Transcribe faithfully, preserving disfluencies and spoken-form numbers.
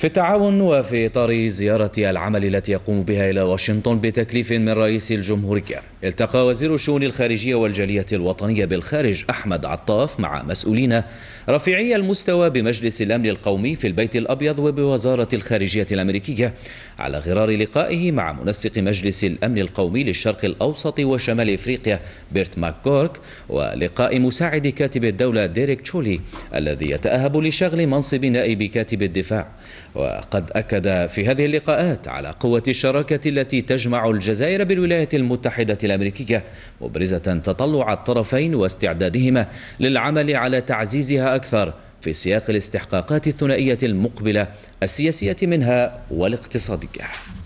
في التعاون وفي إطار زيارة العمل التي يقوم بها إلى واشنطن بتكليف من رئيس الجمهورية، التقى وزير الشؤون الخارجية والجالية الوطنية بالخارج أحمد عطاف مع مسؤولين رفيعي المستوى بمجلس الأمن القومي في البيت الأبيض وبوزارة الخارجية الأمريكية، على غرار لقائه مع منسق مجلس الأمن القومي للشرق الأوسط وشمال إفريقيا بيرت ماك كورك، ولقاء مساعد كاتب الدولة ديريك تشولي الذي يتأهب لشغل منصب نائب كاتب الدفاع. وقد أكد في هذه اللقاءات على قوة الشراكة التي تجمع الجزائر بالولايات المتحدة الأمريكية، مبرزة تطلع الطرفين واستعدادهما للعمل على تعزيزها أكثر في سياق الاستحقاقات الثنائية المقبلة السياسية منها والاقتصادية.